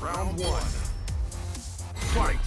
Round one. Fight!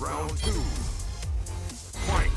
Round two. Fight!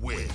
Win.